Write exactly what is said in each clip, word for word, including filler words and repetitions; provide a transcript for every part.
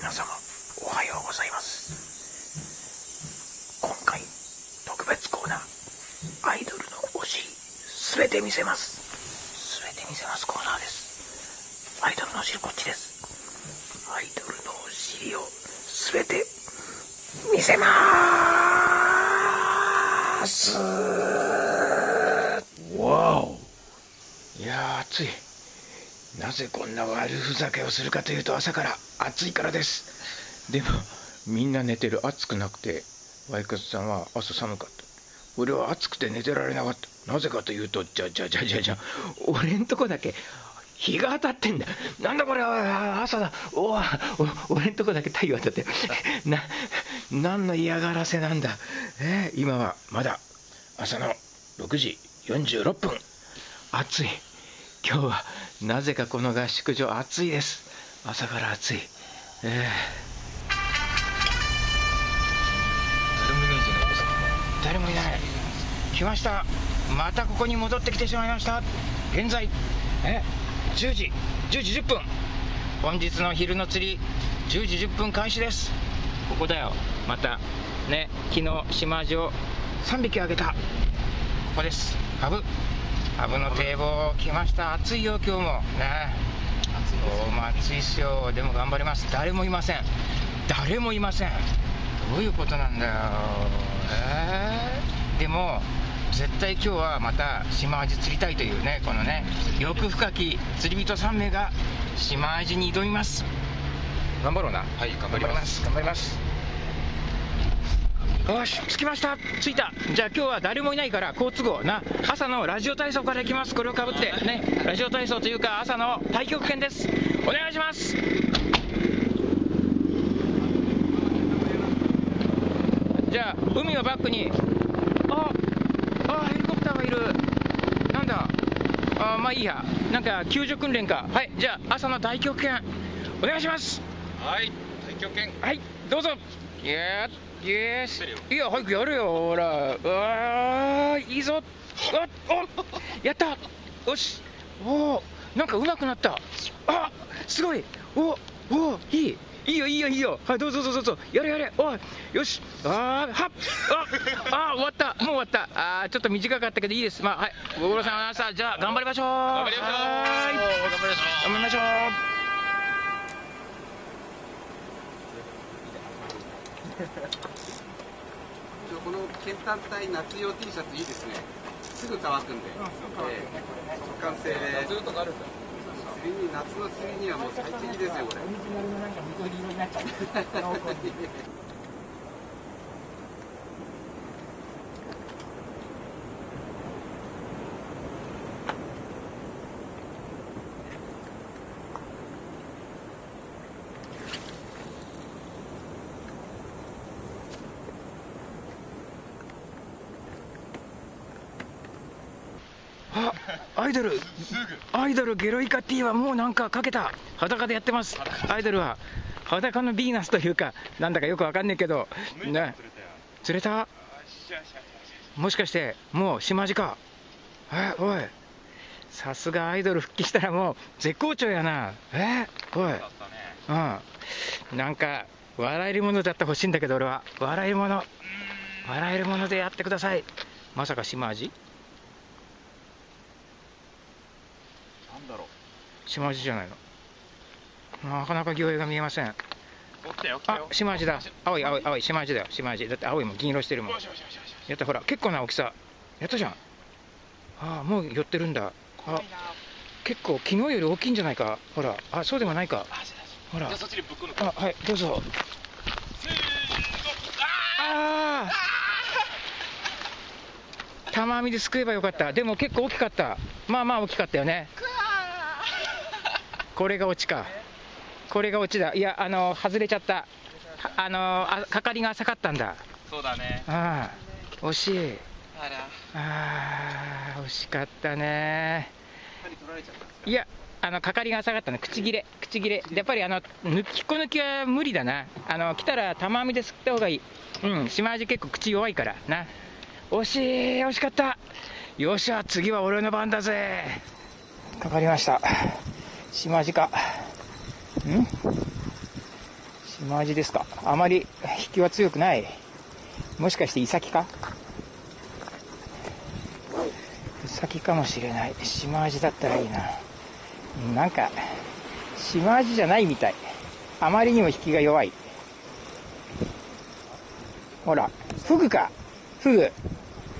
皆様おはようございます。今回特別コーナー、アイドルの推し全て見せます、全て見せますコーナーです。アイドルの推し、こっちです。アイドルの推しを全て見せまーす。わお、いや暑い。なぜこんな悪ふざけをするかというと、朝から暑いからです。でもみんな寝てる、暑くなくて。ワイカツさんは朝寒かった。俺は暑くて寝てられなかった。なぜかというと、じゃじゃじゃじゃじゃ俺んとこだけ日が当たってんだ。なんだこれ、朝だ。おお、俺んとこだけ太陽当たってな、何の嫌がらせなんだ、えー、今はまだ朝のろくじよんじゅうろっぷん。暑い。今日はなぜかこの合宿所暑いです。朝から暑い、えー、誰もいない。来ました。またここに戻ってきてしまいました。現在えじゅうじじゅっぷん。本日の昼の釣りじゅうじじゅっぷん開始です。ここだよ。またね、昨日島アジをさんびきあげた。ここです。ハブハブの堤防来ました。暑いよ今日もね。暑いっすよ。でも頑張ります。誰もいません。誰もいません。どういうことなんだよ、えー、でも絶対今日はまた島アジ釣りたいというね、このね欲深き釣り人さんめいが島アジに挑みます。頑張ろうな。はい、頑張ります。頑張ります。よし、着きました。着いた。じゃあ今日は誰もいないから好都合な朝のラジオ体操からいきます。これをかぶってね、ラジオ体操というか朝の太極拳です。お願いします。じゃあ海をバックに、ああ、ヘリコプターがいる。なんだ、あ、まあいいや。なんか救助訓練か。はい、じゃあ朝の太極拳お願いします。はい、太極拳、はい、どうぞ。イエーイエース。いや、早くやるよ。ほら、うわ、いいぞ。お、お、やった。よし、お、なんかうまくなった。あ、すごい。お、お、いい、いいよ、いいよ、いいよ。はい、どうぞどうぞどうぞ、やれやれ。おい、よし。あー、はっ、ああ、終わった。もう終わった。あー、ちょっと短かったけどいいです。まあ、はい、ご苦労様でした。じゃあ頑張りましょう。頑張りましょう。頑張りましょう。この県単体夏用 T シャツいいですね。すぐ乾くんで、速乾性で。釣りに、夏の釣りにはもう最適ですよこれ。オリジナルのなんか緑色になっちゃう。アイドル、アイドルゲロイカ T はもうなんかかけた。裸でやってます。アイドルは裸のヴィーナスというか、なんだかよくわかんないけどね。釣れた。もしかしてもう島アジか。え、おい、さすがアイドル復帰したらもう絶好調やな。え、おい、うん、なんか笑えるものだってほしいんだけど、俺は笑えるもの、笑えるものでやってください。まさか島アジ、島アジじゃないの。なかなか魚影が見えません。あ、島アジだ。青い青い青い島アジだよ。島アジだって青いもん、銀色してるもん。やった、ほら、結構な大きさ。やったじゃん。ああ、もう寄ってるんだ。あ、結構昨日より大きいんじゃないか。ほら、あ、そうでもないか。ほら。あ、はい、どうぞ。ああ。玉網ですくえばよかった。でも結構大きかった。まあまあ大きかったよね。これがオチか。これがオチだ。いや、あの外れちゃった。あのあ、かかりが浅かったんだ。そうだね。ああ、惜しい。あら。ああ、惜しかったね。いや、あのかかりが浅かったね。口切れ、口切れ。やっぱりあの抜きこ抜きは無理だな。あの来たら玉網ですくった方がいい。うん、島アジ結構口弱いからな。惜しい、惜しかった。よっしゃ、次は俺の番だぜ。かかりました。島アジか。ん？シマアジですか。あまり引きは強くない。もしかしてイサキかイサキかもしれない。シマアジだったらいいな。なんかシマアジじゃないみたい。あまりにも引きが弱い。ほらフグか。フグ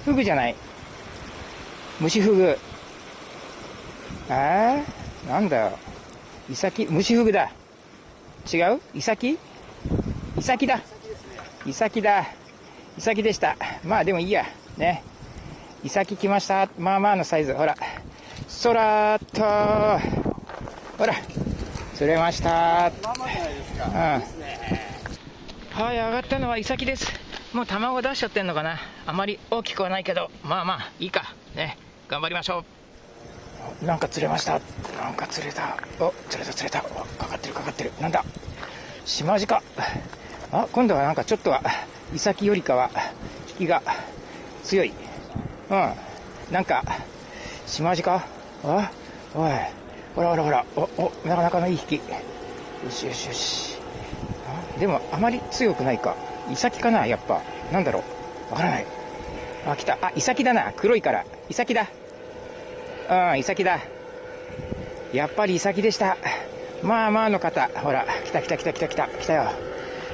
フグじゃない。虫フグ。えー、なんだよ。イサキ、虫フグだ。違う？イサキ？イサキだ。イサキだ。イサキでした。まあでもいいや。ね。イサキ来ました。まあまあのサイズ。ほら。そらっと。ほら。釣れました。まあまあじゃないですか。うん。いいですね。はい、上がったのはイサキです。もう卵出しちゃってんのかな。あまり大きくはないけど、まあまあいいか。ね。頑張りましょう。なんか釣れました。なんか釣れた。お、釣れた釣れた。かかってるかかってる。なんだシマアジか。あ、今度はなんかちょっとはイサキよりかは引きが強い。うん、なんかシマアジか。あ、おいほらほらほら。お、お、なかなかのいい引き。よしよしよし。あ、でもあまり強くないか。イサキかなやっぱ。なんだろう、わからない。あ、来た。あ、イサキだな。黒いからイサキだ。うん、イサキだ。やっぱりイサキでした。まあまあの方。ほら、来た来た来た来た来た。来たよ。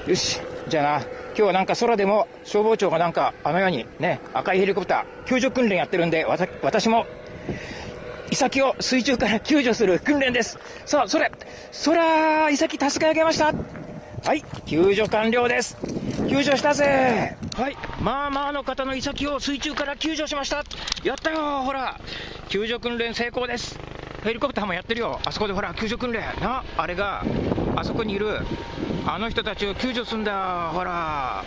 よし。じゃあな、今日はなんか空でも消防庁がなんかあのようにね、赤いヘリコプター、救助訓練やってるんで、わた、私も、イサキを水中から救助する訓練です。さあ、それ、そら、イサキ助け上げました。はい、救助完了です。救助したぜ。はい、まあまあの方のイサキを水中から救助しました。やったよ、ほら。救助訓練成功です。ヘリコプターもやってるよ。あそこでほら救助訓練な、あれがあそこにいるあの人たちを救助するんだ。ほら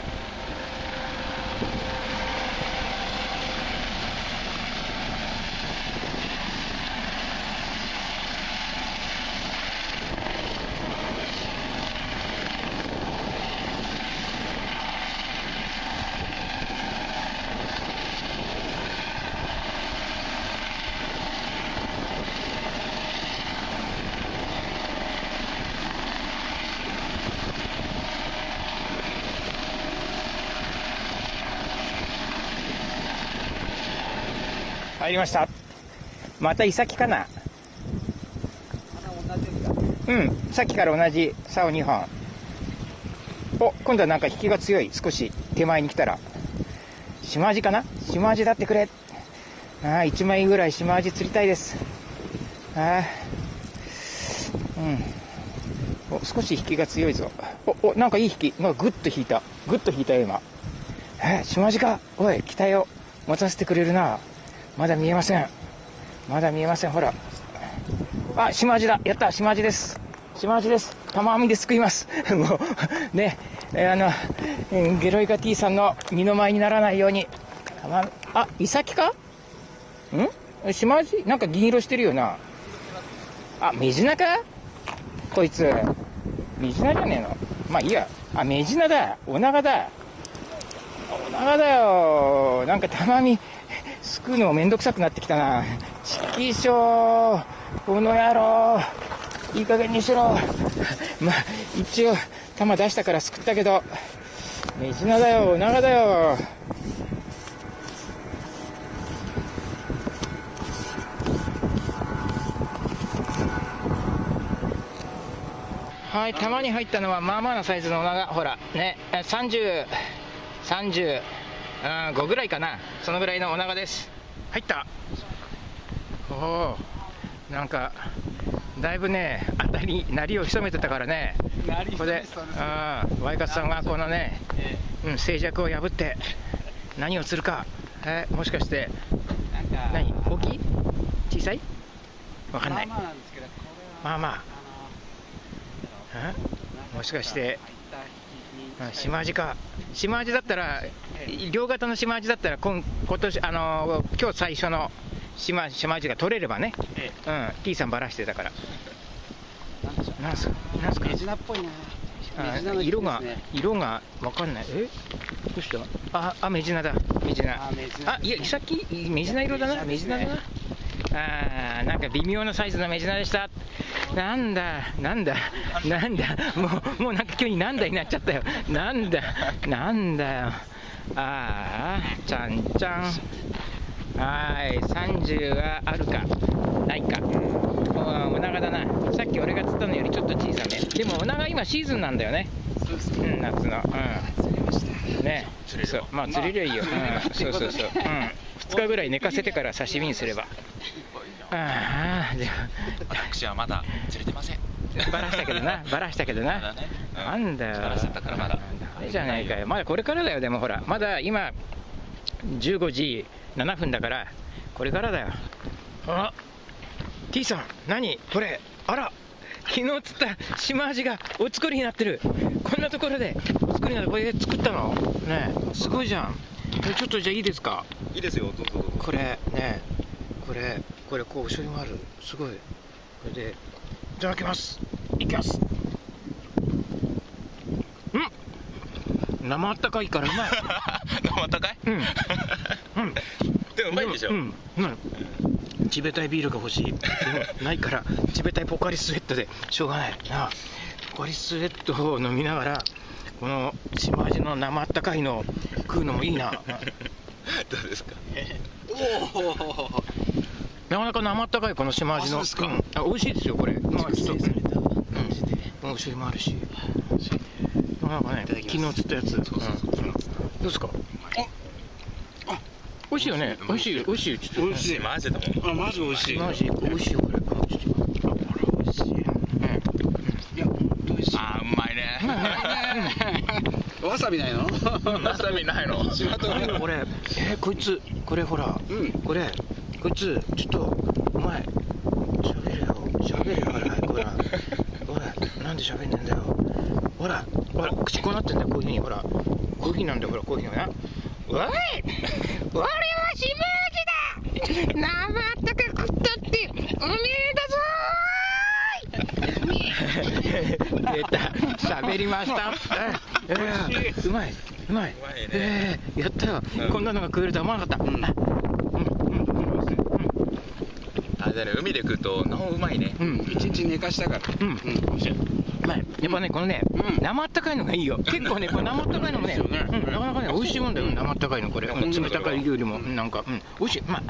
入りました。またイサキかな。うん、さっきから同じ竿にほん。お、今度はなんか引きが強い。少し手前に来たらシマアジかな。シマアジだってくれ。あー、いちまいぐらいシマアジ釣りたいです。あうん、お、少し引きが強いぞ。おお、なんかいい引き。なんかグッと引いた。グッと引いたよ今。えー、シマアジか。おい、期待を持たせてくれるな。まだ見えません。まだ見えません。ほら。あ、シマアジだ。やった。シマアジです。シマアジです。玉網ですくいます。もう、ね、あの、ゲロイガ T さんの二の舞にならないように。玉、あ、イサキか？ん？シマアジ？なんか銀色してるよな。あ、メジナか？こいつ。メジナじゃねえの。まあいいや。あ、メジナだ。オナガだ。オナガだよ。なんか玉網。すくうのもめんどくさくなってきたな。ちきしょう、この野郎、いい加減にしろ。まあ、一応、玉出したからすくったけど、メジナだよ、オナガだよ。はい、玉に入ったのはまあまあのサイズのオナガ。ほら、ね、さんじゅう、さんじゅう。あ、ごぐらいかな。そのぐらいのお長です。入った。おお、なんかだいぶね、当たりなりを潜めてたからね。ここでワイカツさんがこのね、うん、静寂を破って何を釣るか。えー、もしかして何、大きい小さいわかんない。まあまあ、もしかしてシマアジか。シマアジだったら、両型のシマアジだったら、今年、あのー、今日最初のシマアジが取れればね、ええ、うん、T さんばらしてたから。なんすか、なんすか、メジナっぽいな。メジナの色が、色がわかんない。え、どうした？あ、あ、メジナだ、メジナ。あ、いや、イサキ、メジナ色だな、メジナだな。あー、なんか微妙なサイズのメジナでした。なんだなんだなんだ、もうもうなんか急になんだになっちゃったよ。なんだなんだよ。ああ、ちゃんちゃん。はい、さんじゅうはあるかないか。お長だな。さっき俺が釣ったのよりちょっと小さめ。でもお長今シーズンなんだよね。そうですね。うん、夏の。うん。釣りました。ね。そう、まあ釣りりゃいいよ。うん、そうそうそう。うん。ふつかぐらい寝かせてから刺身にすれば。ああ、じゃあ私はまだ釣れてません。バラしたけどな、バラしたけどな。まだね、うん、なんだよ。バラしたからまだ。あれじゃないかよ。まだこれからだよ。でもほら、まだ今じゅうごじななふんだからこれからだよ。あ、T さん、何これ？あら、昨日釣ったシマアジがお作りになってる。こんなところでお作りなの？これ作ったの？ね、すごいじゃん。ちょっとじゃあいいですか？いいですよ。どうぞどうぞ。これね、これ。これこう後ろにもある。すごい。これでいただきます。いきます。うん。生あったかいからうまい。生あったかい？うん。うん。でもうまいでしょ。うん。うん。チベタイビールが欲しい。でもないからチベタイポカリスエットでしょうがない。なあ。ポカリスエットを飲みながらこのシマアジの生あったかいのを食うのもいいな。どうですか。おお。なかなか生あったかいこのシマアジの、美味しいですよこれ。まあちょっと、うん、後ろもあるし、なんかね、昨日釣ったやつ、どうですか？あ、美味しいよね、美味しい、美味しい、美味しい、マジでも、あ、マジ美味しい、マジ美味しいこれ、これ美味しい、うん、いや、美味しい、あ、うまいね、わさびないの？わさびないの？これ、え、こいつ、これほら、これ。こいつ、ちょっと、お前、喋れよ、喋れよ、ほら、ほら、ほら、なんで喋んねんだよ、ほら、ほら、口こうなってんだよ、こういうふうに、ほら、こういうふうになんだよ、ほら、こういうふうにな、おい、俺はシマアジだ、生あったかくったって、おめえだぞーい、出た、喋りました、うまい、うまい、えー、やったよ、こんなのが食えるとは思わなかった。海で食うとなおうまいね。一日寝かしたから。うんうん。まあやっぱねこのね生あったかいのがいいよ。結構ねこれ生あったかいのもねなかなかね美味しいもんだよ。生あったかいのこれ冷たいよりもなんか美味しい。まあ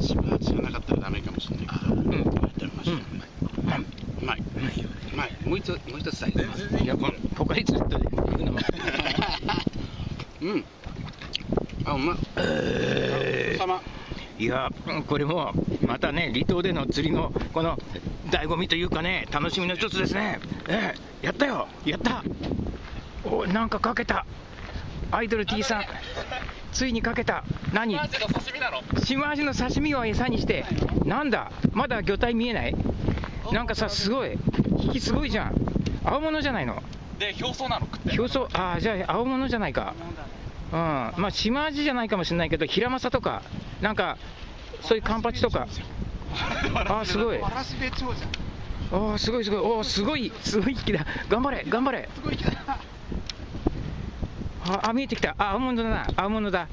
シマアジがなかったらダメかもしれないけど。うん。うまい。うまいよ。うまい。もう一つもう一つサイズ。いやこのポカリスエットで。うん。あうま。いやこれもまたね離島での釣りのこの醍醐味というかね楽しみの一つですね。ええ、やったよやった。お、なんかかけたアイドル T さん、ついにかけた。何？シマアジの刺身を餌にして、なんだまだ魚体見えない。なんかさすごい引きすごいじゃん。青物じゃないので表層なの。表層、ああじゃあ青物じゃないか。うん、まあシマアジじゃないかもしれないけどヒラマサとかなんかそういうカンパチとか。ああすごい。ああすごいすごい。おおすごいすごい引きだ。頑張れ頑張れ。ああ見えてきた。あ青物だな青物だ。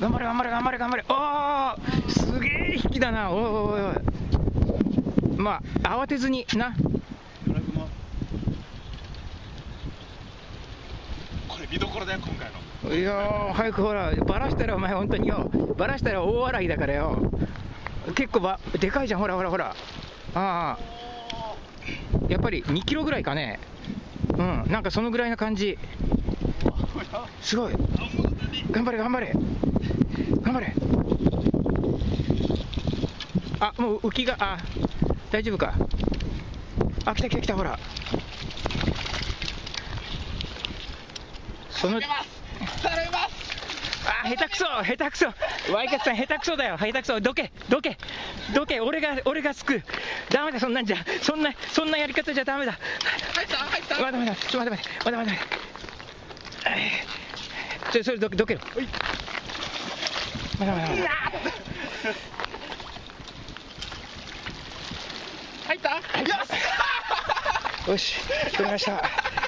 頑張れ頑張れ頑張れ頑張れ。おおすげえ引きだな。おいおいおい。まあ慌てずにな。見どころだよ今回の。いやー早くほらバラしたらお前本当によバラしたら大笑いだからよ。結構ばでかいじゃんほらほらほら。ああやっぱりにキロぐらいかね。うんなんかそのぐらいな感じ。すごい頑張れ頑張れ頑張れ。あもう浮きがあ大丈夫か。あ来た来た来たほら。そのあ、下手くそ、下手くそ、ワイカツさん下手くそだよ、下手くそ、どけ、どけ、どけ、俺が、俺がすくう、ダメだ、そんなんじゃ、そんな、そんなやり方じゃダメだ。入った、入った。待て待て、ちょっと待て待て、待て待て。ちょ、それどけ、どけろ。待て待て。入った？よし。よし、取りました。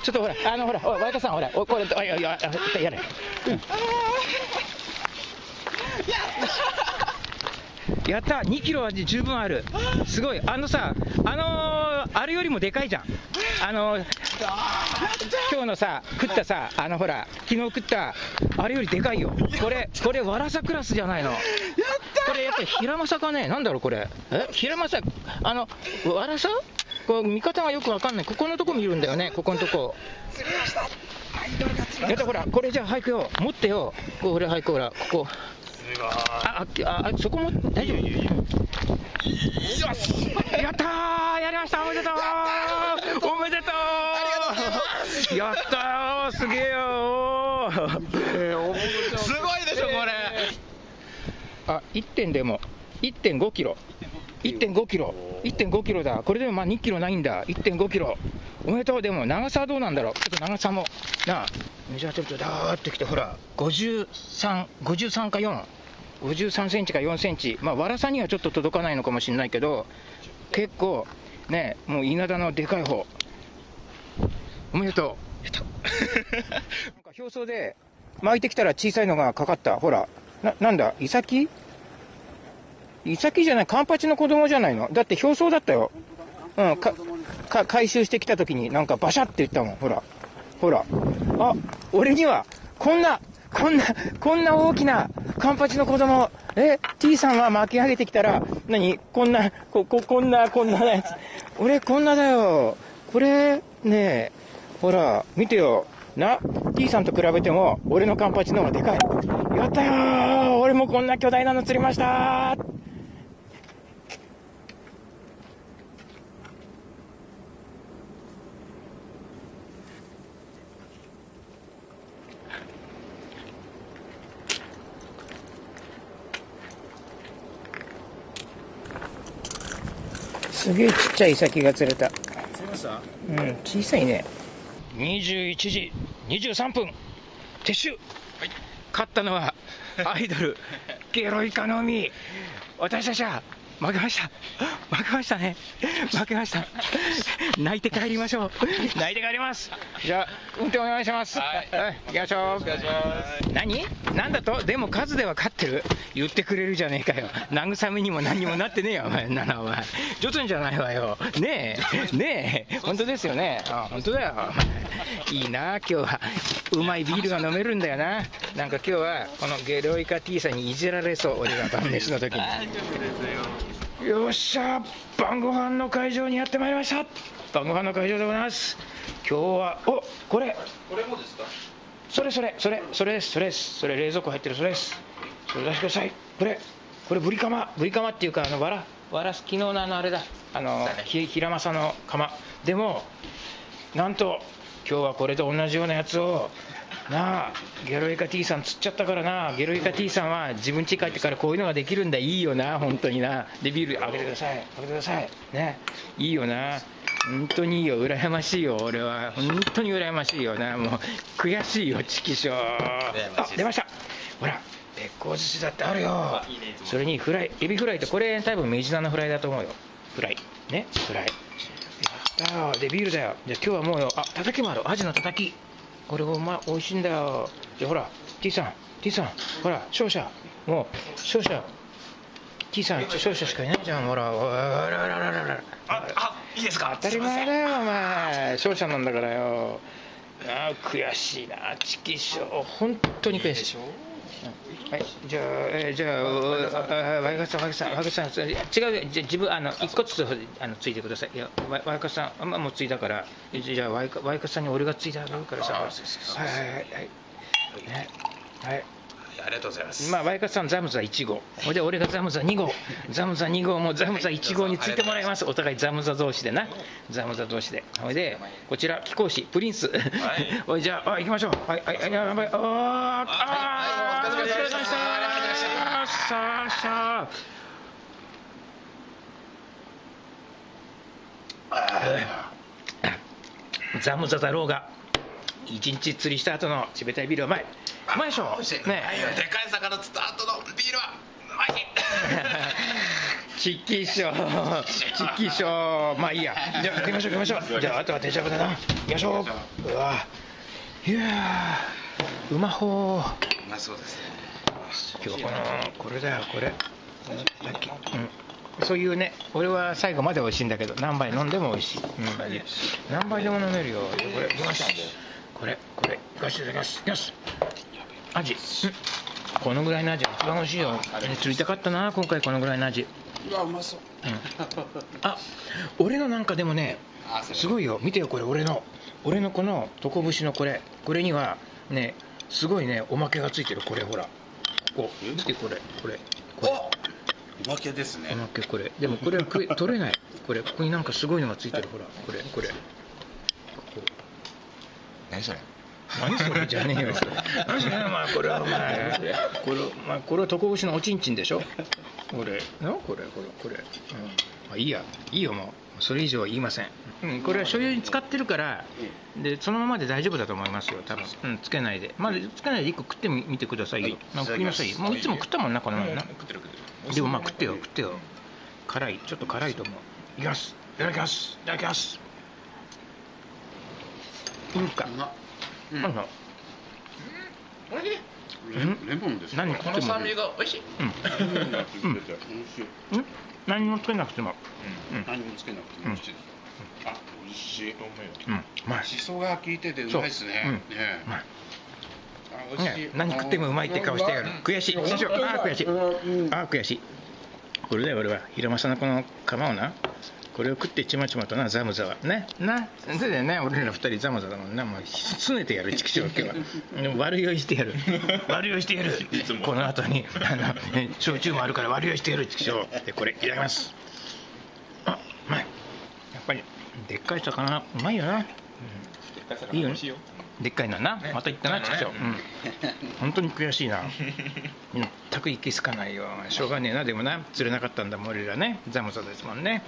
ちょっとほらあのほらおいワイカさんほらおこれおいおいおいやれやれやった、にキロは十分ある。すごい、あのさ、あのー、あれよりもでかいじゃん。あのー、今日のさ、食ったさ、あのほら、昨日食った、あれよりでかいよ。これ、これ、わらさクラスじゃないの。やったこれ、やっぱりヒラマサかね、なんだろう、これ。え、ヒラマサ、あの、わらさこう見方がよくわかんない。ここのとこ見るんだよね、ここのとこ。釣れました。やった、ほら、これじゃあ、俳句よ。持ってよ。これ、俳句、ほら、ここ。あああ、そこも大丈夫。よし、やったー、やりました、おめでとう、おめでとう、ありがとうございます。やったー、すげえよー、すごいでしょこれ。あ、いってんでも いってんごキロ、いってんごキロ、いってんごキロだ。これでもまあにキロないんだ。いってんごキロ。おめでとう。でも長さはどうなんだろう。ちょっと長さもなあ、メジャー取るとダーってきて、ほら、ごじゅうさん、ごじゅうさんかよん。ごじゅうさんセンチかよんセンチ、まあ、わらさにはちょっと届かないのかもしれないけど、結構ね、もう稲田のでかい方。おめでとう。やったなんか表層で巻いてきたら小さいのがかかった。ほら、な、なんだ、イサキ？イサキじゃない、カンパチの子供じゃないの？だって表層だったよ。うん、か、か、回収してきた時になんかバシャって言ったもん。ほら、ほら。あ、俺には、こんな、こんな、こんな大きなカンパチの子供、え、T さんは巻き上げてきたら、何こんな、こ、こ、こんな、こんなやつ。俺、こんなだよ。これ、ねえ、ほら、見てよ。な、T さんと比べても、俺のカンパチの方がでかい。やったよー、俺もこんな巨大なの釣りましたー。すげえちっちゃいイサキが釣れた。釣れました？うん、小さいね。にじゅういちじにじゅうさんぷん、撤収。はい、勝ったのはアイドルゲロイカの海。私たちは負けました。負けましたね。負けました。泣いて帰りましょう。泣いて帰ります。じゃあ運転お願いします。はい、行きましょう。何？なんだと？でも数では勝ってる。言ってくれるじゃねえかよ。慰めにも何にもなってねえよお前。ななお前。ジョツンじゃないわよ。ねえねえ。本当ですよね。あ、本当だよ。いいなあ、今日はうまいビールが飲めるんだよな。なんか今日はこのゲロイカ T さんにいじられそう。俺が晩飯の時に。よっしゃ、晩ご飯の会場にやってまいりました。晩ご飯の会場でございます。今日は、お、これ。これもですか。それそれそれそれですそれですそれ、冷蔵庫入ってるそれです。それ出してください。これこれブリカマ、ブリカマっていうか、あのわらわら、昨日のあのあれだ、あのひらまさのカマ。でもなんと今日はこれと同じようなやつを。なあ、ゲロイカ T さん釣っちゃったからな。ゲロイカ T さんは自分家帰ってからこういうのができるんだ。いいよな、本当にな。で、ビール開けてください、開けてくださいね。いいよな、本当にいいよ。羨ましいよ、俺は本当に羨ましいよな。もう悔しいよ、チキショー。あ、出ました、ほら、鉄鋼寿司だってあるよ。それにフライ、エビフライと、これ多分メジナのフライだと思うよ。フライね、フライ。ああ、でビールだよ。じゃあ今日はもうよ、あ、たたきもある、アジのたたき。これもまあ美味しいんだよ。じゃあほら T さん T さんほら勝者、もう勝者 T さん勝者しかいないじゃん。ほらほらほらほらほら、ああ、いいですか。当たり前だよお前、勝者なんだからよ。あ、悔しいな、チキショー、本当に悔しい。はい、じゃあ、えー、じゃあ、ワイカツさん、ワイカツさん、ワイカツさん、違う、じゃあ自分、あの、一個ずつあのついてください。いや、ワイカツさん、まあ、もうついだから、じゃあ、ワイカツさんに俺がついてあげるからさ。はいはいはいはい。ね、はい。ありがとうございます。まあ、ワイカツさん、ザムザいちごう。ほいで、俺がザムザにごう。ザムザにごうもザムザいちごうについてもらいます。お互いザムザ同士でな。ザムザ同士で。ほいで、こちら、貴公子、プリンス。ほい、じゃあ、行きましょう。はい、はい、はい、やばい。ああ。お疲れ様でした。さあさあ、ザムザだろうが一日釣りした後のチベタイビールはうまい。うまいでしょ。ねえ、でかい魚釣った後のビールはうまい。チキショー、チキショー、まあいいや。じゃあ行きましょう行きましょう。じゃああとは定食だな。行きましょう。うわ、いや、うまほー。そうですね。今日このこれだよ、これ。だっけ、うん、そういうね、俺は最後まで美味しいんだけど、何杯飲んでも美味しい、うん、何杯でも飲めるよ。これガシ、これこれガシガシガシ、アジ、うん、このぐらいのアジ一番美味しいよ。釣りたかったな今回、このぐらいのアジ。うわうまそう、うん、あ、俺のなんかでもねすごいよ、見てよこれ、俺の俺のこの床節のこれ、これにはねすごいねおまけがついてる。これほらここ見て、これこれこれおまけですね。おまけこれ、でもこれは食え取れない。これここになんかすごいのがついてる、ほらこれこれここ、何それ何それじゃねえよ何それ、まあこれはお前これ、まあ、これは床節のおちんちんでしょこれな、これこれこれ、うん、まあいいや、いいよもうそれ以上は言いません、うん、これは所有に使ってるからでそのままで大丈夫だと思いますよ多分、うん、つけないで、まあ、つけないでいっこ食ってみてくださいよ、はい、食いなさいよ、もういつも食ったもんなこの前な、でもまあ食ってよ食ってよ、辛い、ちょっと辛いと思う。いきます、いただきます、いただきます。いいか、うん、うん、おいしい。レモンですね。この酸味がおいしい。何もつけなくても、何もつけなくてもおいしい。あ、おいしいと思うよ。しそが効いててうまいですね。何食ってもうまいって顔してやる。悔しい。ああ悔しい。ああ悔しい。これだよ俺は、平正のこの釜をな。これを食ってちまちまとな、ザムザはね、な、それでね、俺ら二人ザムザだもんな、もうすねてやる、畜生今日は、でも悪酔いしてやる、悪酔いしてやる、この後にあの焼酎もあるから悪酔いしてやる、畜生、でこれいただきます。あ、うまい。やっぱりでっかい魚うまいよな。いいよね。でっかいなな、また行ったな、畜生。本当に悔しいな。全く行き着かないよ。しょうがねえな、でもな、釣れなかったんだもん俺らね、ザムザですもんね。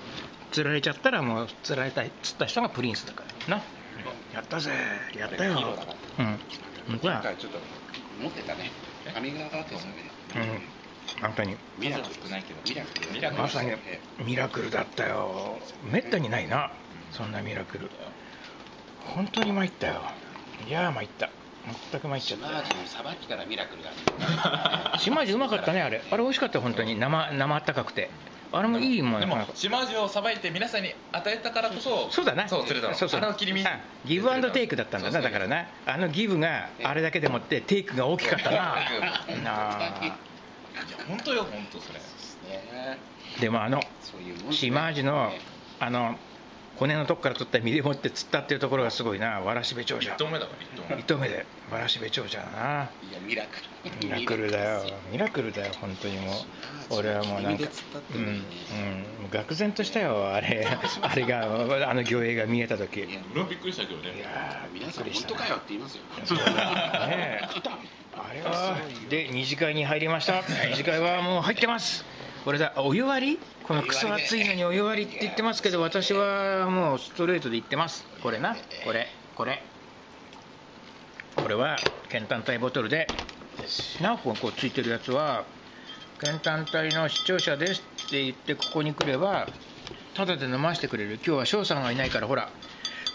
釣られちゃったらもう釣られたい、釣った人がプリンスだからな。やったぜ、やったよ。うん。じゃあちょっと持ってたね。髪が上がってますね。うん。本当に。ミラクル少ないけど。ミラクル。ミラクル。まさにミラクルだったよ。めったにないな。そんなミラクル。本当に参ったよ。いやー参った。全く参っちゃった。島地のさばきからミラクルが。島地うまかったねあれ。あれ美味しかった本当に、生生あったかくて。あれもいいもんね。でも島地をさばいて皆さんに与えたからこそ、そうだな、そう釣れたの。そうそう。あの切り身。ギブアンドテイクだったんだな、だからな。あのギブがあれだけでもってテイクが大きかったな。な。いや本当よ本当それ。でもあの島地のあの骨のとこから取った身でもって釣ったっていうところがすごいな。わらしべ長者。一頭目だから一頭目でわらしべ長者だな。いやミラクル。ミラクルだよミラクルだよ本当にもう。俺はもうなんか、うんうん、愕然としたよあれ、あれがあの魚影が見えた時。俺はびっくりしたけどね。いや皆さん本当かよって言いますよ。ねえ。あれはで二次会に入りました。二次会はもう入ってます。これだ、お湯割り？このクソ熱いのにお湯割りって言ってますけど、私はもうストレートで言ってます。これな、これこれ。これは剣単体ボトルで、なおこうついてるやつは。県単体の視聴者ですって言ってここに来ればタダで飲ませてくれる。今日は翔さんがいないからほら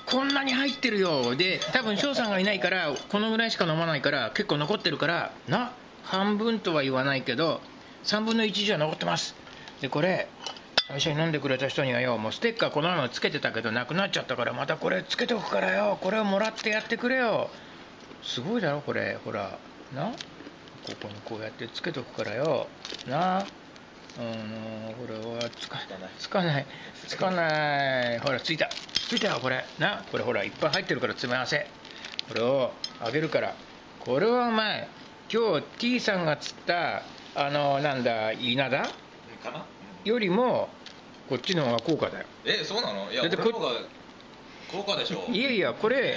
こんなに入ってるよ。で多分翔さんがいないからこのぐらいしか飲まないから結構残ってるからな、半分とは言わないけどさんぶんのいち以上残ってます。でこれ最初に飲んでくれた人にはよ、もうステッカーこのままつけてたけどなくなっちゃったからまたこれつけておくからよ、これをもらってやってくれよ。すごいだろこれ、ほらな、ここにこうやってつけとくからよなあ、うん、これはつかないつかないつかない、ほらついたついたよこれな、これほらいっぱい入ってるから詰め合わせ、これをあげるから。これはお前今日 T さんが釣ったあのなんだ稲田よりもこっちの方が高価だよ。え、そうなの？いや俺の方が高価でしょ。いやいやこれ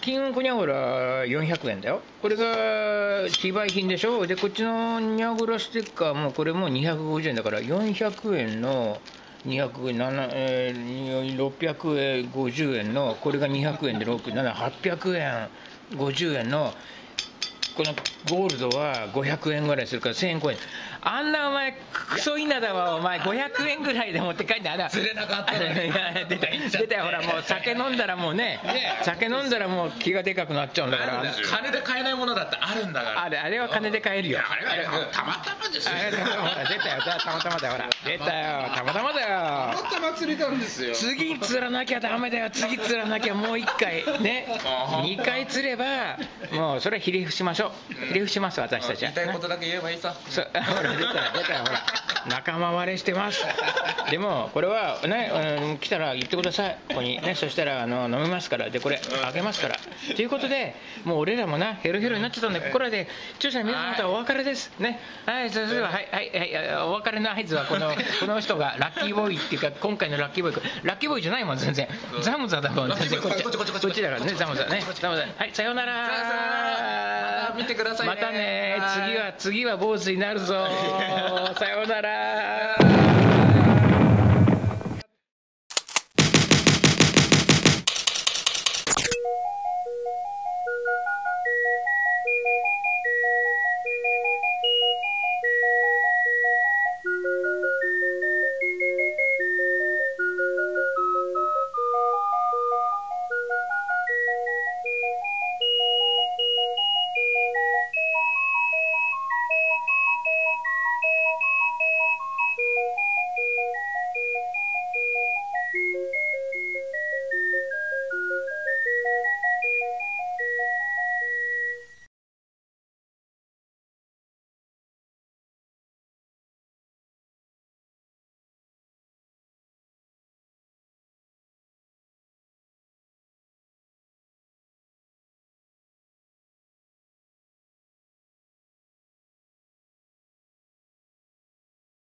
金運こにゃごらよんひゃくえんだよ。これが非売品でしょ。でこっちのにゃごらステッカーもこれもにひゃくごじゅうえんだからよんひゃくえんのにひゃくえん、えー、ろっぴゃくえんごじゅうえんのこれがにひゃくえんでろく、なな、はっぴゃくえんごじゅうえんのこのゴールドはごひゃくえんぐらいするからせんえんごえん。あんなお前クソ稲田はお前ごひゃくえんぐらいで持って帰ってあれ釣れなかったのに出た出たよほらもう酒飲んだらもうね酒飲んだらもう気がでかくなっちゃうんだから金で買えないものだってあるんだからあれあれは金で買えるよあれはたまたまですよ出たよたまたまだよほら出たよたまたまだよたまたま釣れたんですよ次釣らなきゃダメだよ次釣らなきゃもういっかいねにかい釣ればもうそれはひれ伏しましょうひれ伏します私たちは言いたいことだけ言えばいいさそうほら出た出たほら仲間割れしてますでもこれはね来たら言ってくださいここにねそしたらあの飲みますからでこれあげますからということでもう俺らもなヘロヘロになっちゃったんでここらで視聴者の皆様とはお別れですねはいそれでははいはいはいお別れの合図はこのこの人がラッキーボーイっていうか今回のラッキーボーイラッキーボーイじゃないもん全然ザムザだもん全然こっちこっちだからねザムザねザムザはいさようなら見てくださいねまたね次は次は坊主になるぞさようなら